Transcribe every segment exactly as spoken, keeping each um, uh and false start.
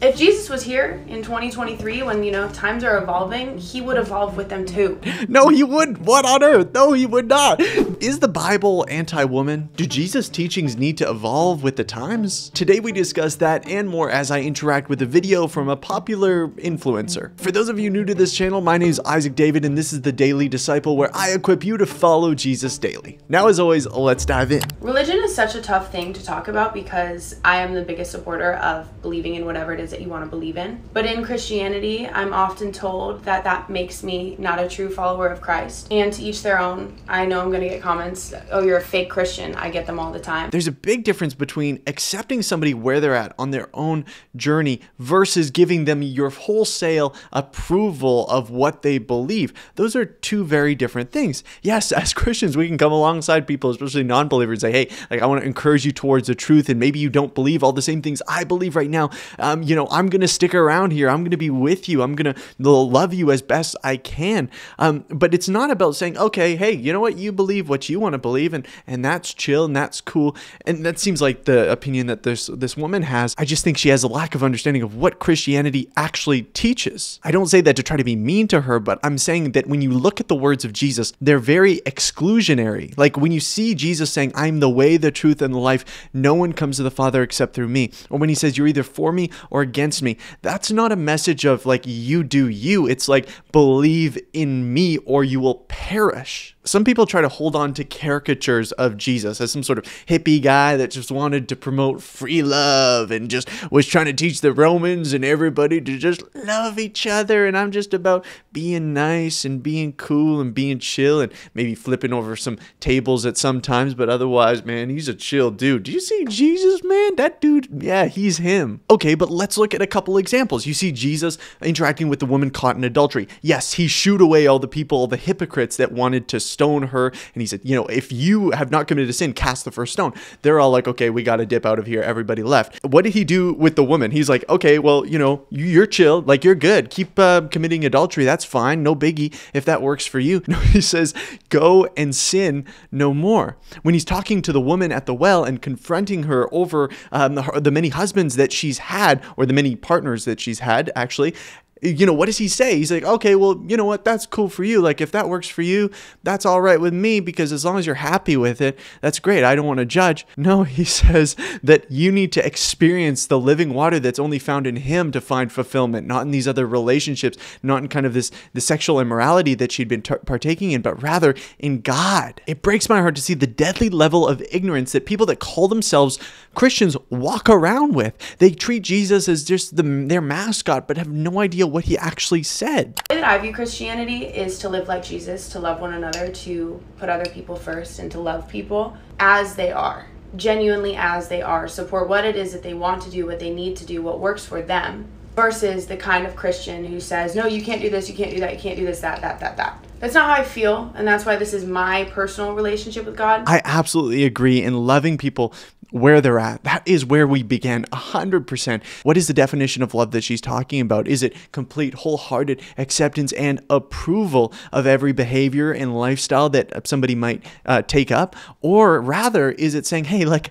If Jesus was here in twenty twenty-three, when, you know, times are evolving, he would evolve with them too. No, he wouldn't. What on earth? No, he would not. Is the Bible anti-woman? Do Jesus' teachings need to evolve with the times? Today we discuss that and more as I interact with a video from a popular influencer. For those of you new to this channel, my name is Isaac David and this is The Daily Disciple, where I equip you to follow Jesus daily. Now, as always, let's dive in. Religion is such a tough thing to talk about because I am the biggest supporter of believing in whatever it is that you want to believe in. But in Christianity, I'm often told that that makes me not a true follower of Christ. And to each their own. I know I'm going to get comments, oh, you're a fake Christian. I get them all the time. There's a big difference between accepting somebody where they're at on their own journey versus giving them your wholesale approval of what they believe. Those are two very different things. Yes, as Christians, we can come alongside people, especially non-believers, and say, hey, like, I want to encourage you towards the truth, and maybe you don't believe all the same things I believe right now. Um, you know, I'm going to stick around here. I'm going to be with you. I'm going to love you as best I can. Um, but it's not about saying, okay, hey, you know what? You believe what you want to believe, and and that's chill and that's cool. And that seems like the opinion that this, this woman has. I just think she has a lack of understanding of what Christianity actually teaches. I don't say that to try to be mean to her, but I'm saying that when you look at the words of Jesus, they're very exclusionary. Like when you see Jesus saying, I'm the way, the truth, and the life, no one comes to the Father except through me. Or when he says, you're either for me or against me, that's not a message of like, you do you. It's like, believe in me or you will perish. Some people try to hold on to caricatures of Jesus as some sort of hippie guy that just wanted to promote free love and just was trying to teach the Romans and everybody to just love each other. And I'm just about being nice and being cool and being chill and maybe flipping over some tables at some times. But otherwise, man, he's a chill dude. Do you see Jesus, man? That dude, yeah, he's him. Okay, but let's look at a couple examples. You see Jesus interacting with the woman caught in adultery. Yes, he shooed away all the people, all the hypocrites that wanted to stone her, and he said, you know, if you have not committed a sin, cast the first stone. They're all like, okay, we got to dip out of here. Everybody left. What did he do with the woman? He's like, okay, well, you know, you're chill. Like, you're good. Keep uh, committing adultery. That's fine. No biggie if that works for you. No, he says, go and sin no more. When he's talking to the woman at the well and confronting her over um, the, the many husbands that she's had, or the many partners that she's had, actually, you know, what does he say? He's like, okay, well, you know what? That's cool for you. Like, if that works for you, that's all right with me, because as long as you're happy with it, that's great. I don't want to judge. No, he says that you need to experience the living water that's only found in him to find fulfillment, not in these other relationships, not in kind of this the sexual immorality that she'd been partaking in, but rather in God. It breaks my heart to see the deadly level of ignorance that people that call themselves Christians walk around with. They treat Jesus as just the, their mascot, but have no idea what he actually said. The way that I view Christianity is to live like Jesus, to love one another, to put other people first, and to love people as they are, genuinely as they are, support what it is that they want to do, what they need to do, what works for them, versus the kind of Christian who says, no, you can't do this, you can't do that, you can't do this, that, that, that, that. That's not how I feel, and that's why this is my personal relationship with God. I absolutely agree in loving people where they're at. That is where we began one hundred percent. What is the definition of love that she's talking about? Is it complete, wholehearted acceptance and approval of every behavior and lifestyle that somebody might uh, take up? Or rather, is it saying, hey, like,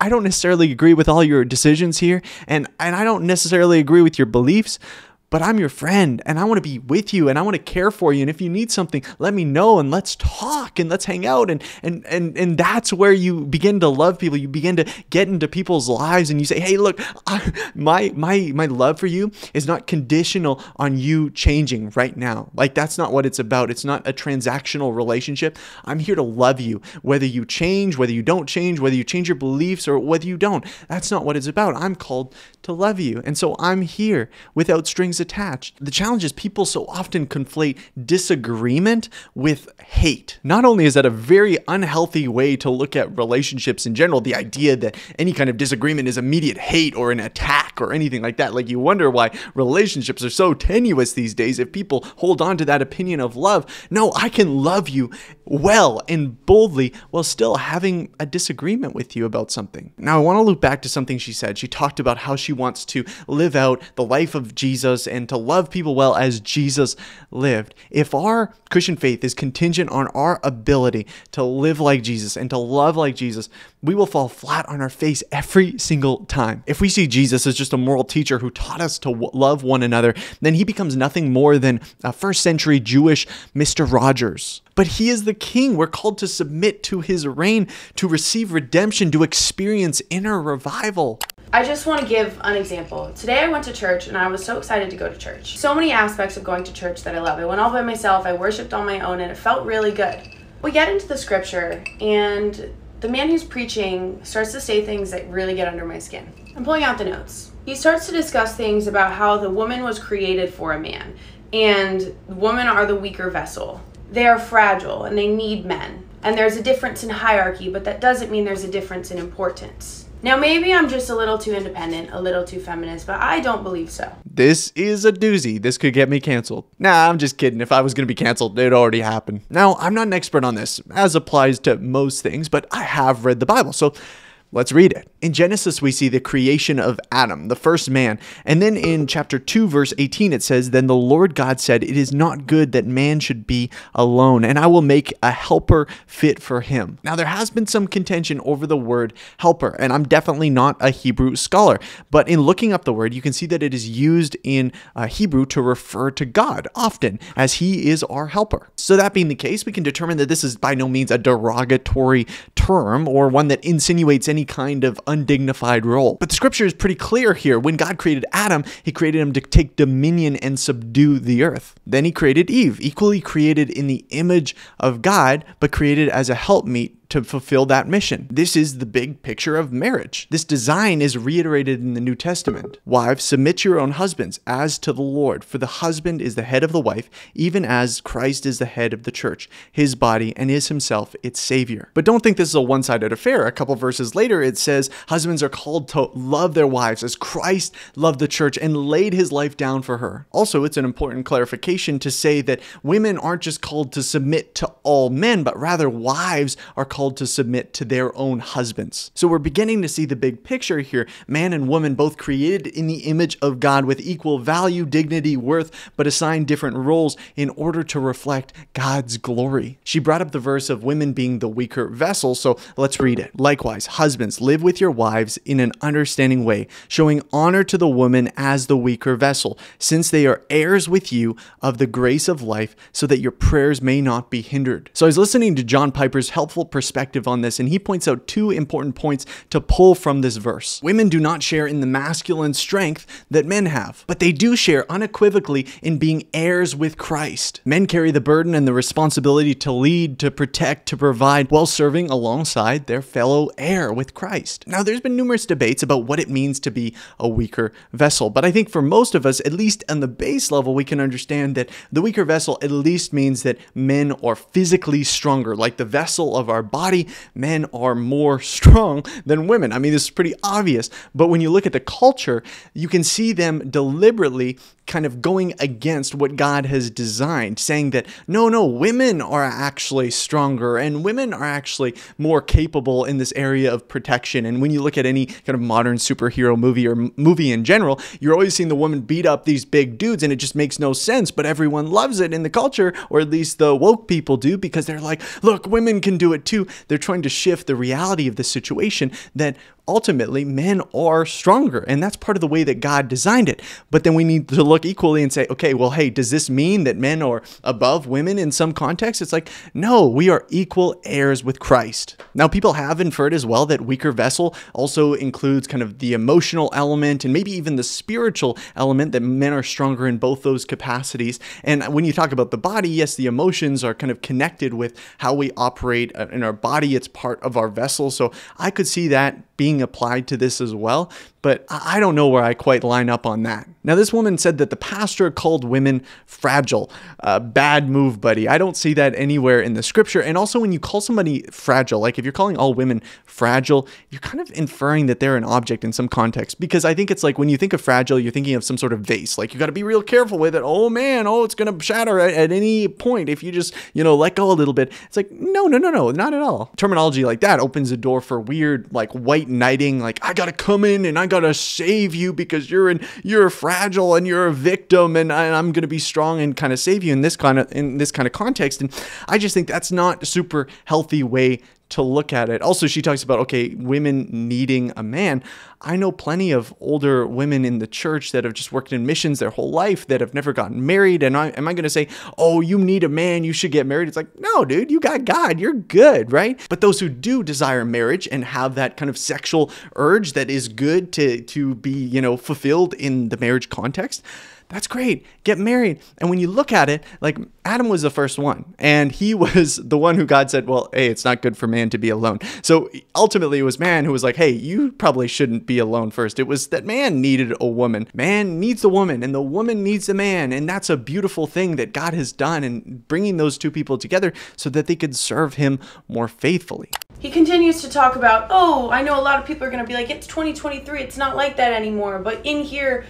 I don't necessarily agree with all your decisions here, and, and I don't necessarily agree with your beliefs, but I'm your friend and I want to be with you and I want to care for you. And if you need something, let me know and let's talk and let's hang out. And, and, and, and that's where you begin to love people. You begin to get into people's lives and you say, hey, look, I, my, my, my love for you is not conditional on you changing right now. Like, that's not what it's about. It's not a transactional relationship. I'm here to love you, whether you change, whether you don't change, whether you change your beliefs or whether you don't. That's not what it's about. I'm called to love you. And so I'm here without strings attached. The challenge is people so often conflate disagreement with hate. Not only is that a very unhealthy way to look at relationships in general, the idea that any kind of disagreement is immediate hate or an attack or anything like that. Like, you wonder why relationships are so tenuous these days if people hold on to that opinion of love. No, I can love you well and boldly while still having a disagreement with you about something. Now, I want to loop back to something she said. She talked about how she wants to live out the life of Jesus and to love people well as Jesus lived. If our Christian faith is contingent on our ability to live like Jesus and to love like Jesus, we will fall flat on our face every single time. If we see Jesus as just a moral teacher who taught us to w- love one another, then he becomes nothing more than a first century Jewish Mister Rogers. But he is the king. We're called to submit to his reign, to receive redemption, to experience inner revival. I just want to give an example. Today I went to church and I was so excited to go to church. So many aspects of going to church that I love. I went all by myself, I worshiped on my own, and it felt really good. We get into the scripture and the man who's preaching starts to say things that really get under my skin. I'm pulling out the notes. He starts to discuss things about how the woman was created for a man and women are the weaker vessel. They are fragile and they need men. And there's a difference in hierarchy, but that doesn't mean there's a difference in importance. Now, maybe I'm just a little too independent, a little too feminist, but I don't believe so. This is a doozy. This could get me canceled. Nah, I'm just kidding. If I was going to be canceled, it already happened. Now, I'm not an expert on this, as applies to most things, but I have read the Bible, so let's read it. In Genesis, we see the creation of Adam, the first man. And then in chapter two, verse eighteen, it says, "Then the Lord God said, it is not good that man should be alone, and I will make a helper fit for him." Now, there has been some contention over the word helper, and I'm definitely not a Hebrew scholar, but in looking up the word, you can see that it is used in uh, Hebrew to refer to God often, as he is our helper. So that being the case, we can determine that this is by no means a derogatory term or one that insinuates any kind of undignified role. But the scripture is pretty clear here. When God created Adam, he created him to take dominion and subdue the earth. Then he created Eve, equally created in the image of God, but created as a helpmeet to fulfill that mission. This is the big picture of marriage. This design is reiterated in the New Testament. Wives, submit your own husbands as to the Lord, for the husband is the head of the wife, even as Christ is the head of the church, his body, and is himself its savior. But don't think this is a one-sided affair. A couple verses later, it says, husbands are called to love their wives as Christ loved the church and laid his life down for her. Also, it's an important clarification to say that women aren't just called to submit to all men, but rather wives are called to submit to their own husbands. So we're beginning to see the big picture here. Man and woman both created in the image of God with equal value, dignity, worth, but assigned different roles in order to reflect God's glory. She brought up the verse of women being the weaker vessel, so let's read it. "Likewise, husbands, live with your wives in an understanding way, showing honor to the woman as the weaker vessel, since they are heirs with you of the grace of life, so that your prayers may not be hindered." So I was listening to John Piper's helpful perspective perspective on this, and he points out two important points to pull from this verse. Women do not share in the masculine strength that men have, but they do share unequivocally in being heirs with Christ. Men carry the burden and the responsibility to lead, to protect, to provide, while serving alongside their fellow heir with Christ. Now, there's been numerous debates about what it means to be a weaker vessel, but I think for most of us, at least on the base level, we can understand that the weaker vessel at least means that men are physically stronger, like the vessel of our body. Body, men are more strong than women. I mean, this is pretty obvious, but when you look at the culture, you can see them deliberately kind of going against what God has designed, saying that, no, no, women are actually stronger and women are actually more capable in this area of protection. And when you look at any kind of modern superhero movie or movie in general, you're always seeing the woman beat up these big dudes and it just makes no sense, but everyone loves it in the culture, or at least the woke people do, because they're like, look, women can do it too. They're trying to shift the reality of the situation that ultimately men are stronger, and that's part of the way that God designed it. But then we need to look equally and say, okay, well, hey, does this mean that men are above women in some context? It's like, no, we are equal heirs with Christ. Now, people have inferred as well that weaker vessel also includes kind of the emotional element and maybe even the spiritual element, that men are stronger in both those capacities. And when you talk about the body, yes, the emotions are kind of connected with how we operate in our body. It's part of our vessel. So I could see that being applied to this as well, but I don't know where I quite line up on that. Now, this woman said that the pastor called women fragile. Uh, bad move, buddy. I don't see that anywhere in the scripture. And also, when you call somebody fragile, like if you're calling all women fragile, you're kind of inferring that they're an object in some context, because I think it's like when you think of fragile, you're thinking of some sort of vase. Like, you got to be real careful with it. Oh man, oh, it's going to shatter at, at any point if you just, you know, let go a little bit. It's like, no, no, no, no, not at all. Terminology like that opens the door for weird, like white knighting, like I got to come in and I gotta save you because you're in you're fragile. fragile and you're a victim, and, I, and I'm going to be strong and kind of save you in this kind of in this kind of context. And I just think that's not a super healthy way to look at it. Also, she talks about, okay, women needing a man. I know plenty of older women in the church that have just worked in missions their whole life that have never gotten married. And I, am I going to say, oh, you need a man, you should get married? It's like, no, dude, you got God, you're good, right? But those who do desire marriage and have that kind of sexual urge that is good to, to be, you know, fulfilled in the marriage context, that's great. Get married. And when you look at it, like Adam was the first one, and he was the one who God said, well, hey, it's not good for man to be alone. So ultimately it was man who was like, hey, you probably shouldn't be alone first. It was that man needed a woman. Man needs the woman, and the woman needs the man. And that's a beautiful thing that God has done in bringing those two people together so that they could serve him more faithfully. He continues to talk about, oh, I know a lot of people are going to be like, it's twenty twenty-three. It's not like that anymore. But in here,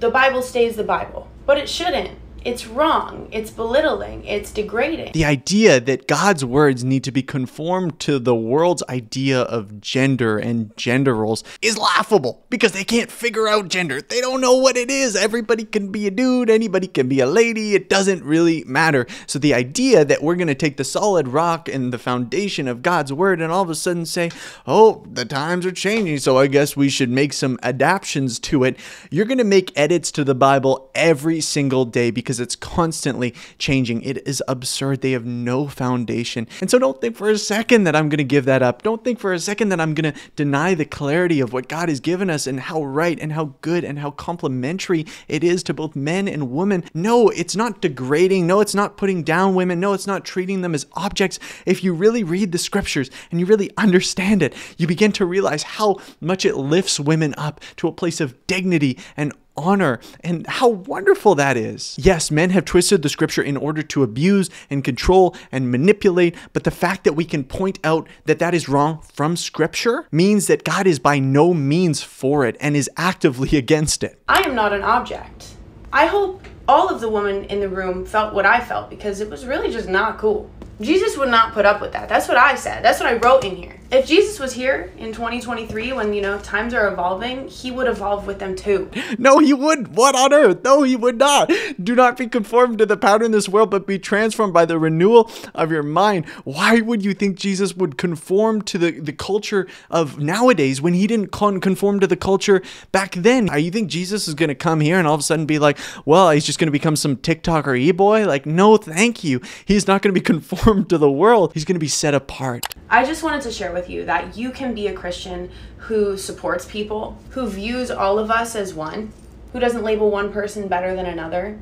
the Bible stays the Bible, but it shouldn't. It's wrong. It's belittling. It's degrading. The idea that God's words need to be conformed to the world's idea of gender and gender roles is laughable because they can't figure out gender. They don't know what it is. Everybody can be a dude. Anybody can be a lady. It doesn't really matter. So the idea that we're going to take the solid rock and the foundation of God's word and all of a sudden say, oh, the times are changing, so I guess we should make some adaptions to it. You're going to make edits to the Bible every single day because it's constantly changing. It is absurd. They have no foundation. And so don't think for a second that I'm going to give that up. Don't think for a second that I'm going to deny the clarity of what God has given us and how right and how good and how complementary it is to both men and women. No, it's not degrading. No, it's not putting down women. No, it's not treating them as objects. If you really read the scriptures and you really understand it, you begin to realize how much it lifts women up to a place of dignity and honor, and how wonderful that is. Yes, men have twisted the scripture in order to abuse and control and manipulate, but the fact that we can point out that that is wrong from scripture means that God is by no means for it and is actively against it. I am not an object. I hope all of the women in the room felt what I felt, because it was really just not cool. Jesus would not put up with that. That's what I said. That's what I wrote in here. If Jesus was here in twenty twenty-three, when, you know, times are evolving, he would evolve with them too. No, he would. What on earth? No, he would not. Do not be conformed to the pattern of this world, but be transformed by the renewal of your mind. Why would you think Jesus would conform to the, the culture of nowadays when he didn't conform to the culture back then? You think Jesus is going to come here and all of a sudden be like, well, he's just going to become some TikToker e-boy? Like, no, thank you. He's not going to be conformed to the world. He's going to be set apart. I just wanted to share with you that you can be a Christian who supports people, who views all of us as one, who doesn't label one person better than another.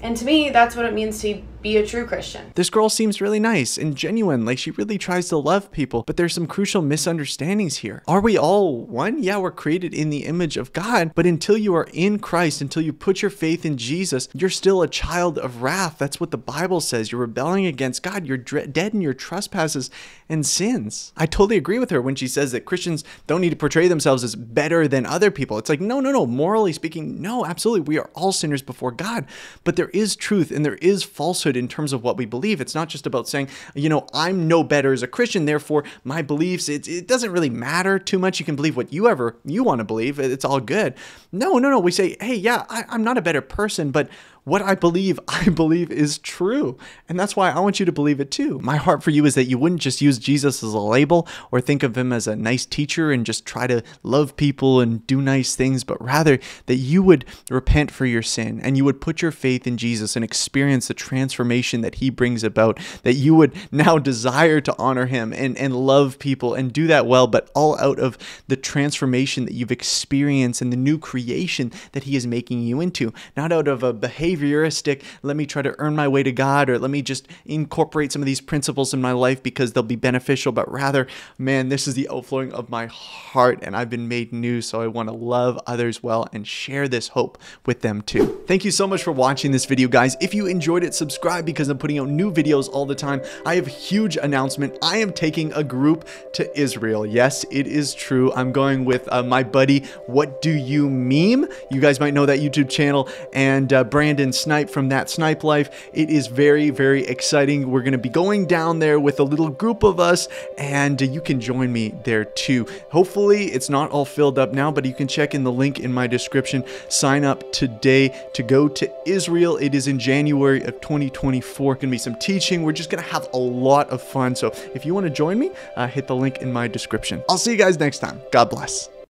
And to me, that's what it means to be a true Christian. This girl seems really nice and genuine, like she really tries to love people, but there's some crucial misunderstandings here. Are we all one? Yeah, we're created in the image of God, but until you are in Christ, until you put your faith in Jesus, you're still a child of wrath. That's what the Bible says. You're rebelling against God. You're dead in your trespasses and sins. I totally agree with her when she says that Christians don't need to portray themselves as better than other people. It's like, no, no, no. Morally speaking, no, absolutely. We are all sinners before God, but there is truth and there is falsehood in terms of what we believe. It's not just about saying, you know, I'm no better as a Christian, therefore my beliefs, it, it doesn't really matter too much. You can believe what you ever, you want to believe. It's all good. No, no, no. We say, hey, yeah, I, I'm not a better person, but what I believe, I believe is true. And that's why I want you to believe it too. My heart for you is that you wouldn't just use Jesus as a label or think of him as a nice teacher and just try to love people and do nice things, but rather that you would repent for your sin and you would put your faith in Jesus and experience the transformation that he brings about, that you would now desire to honor him and, and love people and do that well, but all out of the transformation that you've experienced and the new creation that he is making you into, not out of a behavior behavioristic, let me try to earn my way to God, or let me just incorporate some of these principles in my life because they'll be beneficial, but rather, man, this is the outflowing of my heart and I've been made new, so I want to love others well and share this hope with them too. Thank you so much for watching this video, guys. If you enjoyed it, subscribe because I'm putting out new videos all the time. I have a huge announcement. I am taking a group to Israel. Yes, it is true. I'm going with uh, my buddy, What Do You Meme? You guys might know that YouTube channel, and uh, Brandon Brandon Snipe from That Snipe Life. It is very, very exciting. We're going to be going down there with a little group of us, and you can join me there too. Hopefully it's not all filled up now, but you can check in the link in my description. Sign up today to go to Israel. It is in January of twenty twenty-four. Gonna be some teaching. We're just gonna have a lot of fun. So if you want to join me, uh, hit the link in my description. I'll see you guys next time. God bless.